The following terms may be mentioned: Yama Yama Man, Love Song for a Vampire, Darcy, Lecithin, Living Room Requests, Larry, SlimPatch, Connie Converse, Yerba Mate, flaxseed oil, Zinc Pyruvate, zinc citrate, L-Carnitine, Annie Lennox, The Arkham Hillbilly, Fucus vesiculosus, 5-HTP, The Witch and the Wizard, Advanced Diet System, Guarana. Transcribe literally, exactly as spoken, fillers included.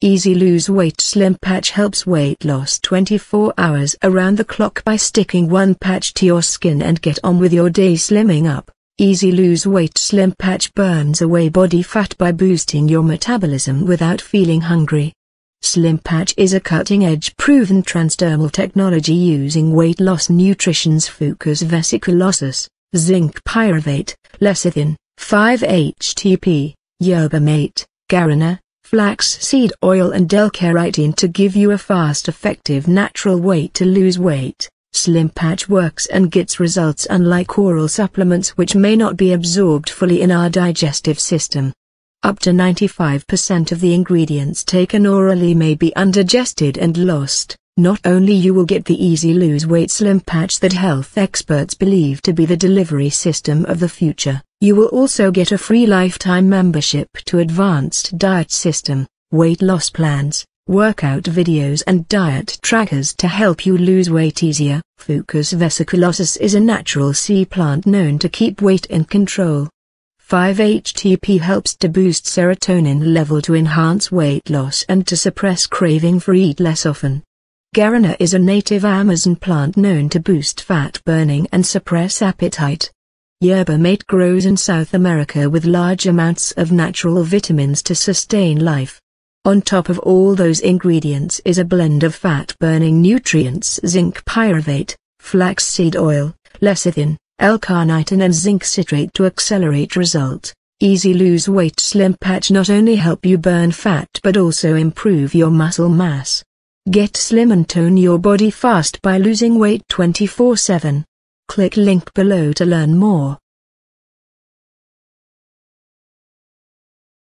Easy Lose Weight Slim Patch helps weight loss twenty-four hours around the clock by sticking one patch to your skin and get on with your day slimming up. Easy Lose Weight Slim Patch burns away body fat by boosting your metabolism without feeling hungry. Slim Patch is a cutting-edge proven transdermal technology using weight loss nutrition's Fucus vesiculosus, zinc pyruvate, lecithin, five H T P, yerba mate, guarana, flaxseed oil and L-Carnitine to give you a fast, effective, natural way to lose weight. Slim Patch works and gets results unlike oral supplements which may not be absorbed fully in our digestive system. Up to ninety-five percent of the ingredients taken orally may be undigested and lost. Not only you will get the Easy Lose Weight Slim Patch that health experts believe to be the delivery system of the future, you will also get a free lifetime membership to Advanced Diet System, weight loss plans, workout videos and diet trackers to help you lose weight easier. Fucus vesiculosus is a natural sea plant known to keep weight in control. five H T P helps to boost serotonin level to enhance weight loss and to suppress craving for eat less often. Guarana is a native Amazon plant known to boost fat burning and suppress appetite. Yerba mate grows in South America with large amounts of natural vitamins to sustain life. On top of all those ingredients is a blend of fat burning nutrients: zinc pyruvate, flaxseed oil, lecithin, L-Carnitine and zinc citrate to accelerate results. Easy Lose Weight Slim Patch not only help you burn fat but also improve your muscle mass. Get slim and tone your body fast by losing weight twenty-four seven. Click link below to learn more.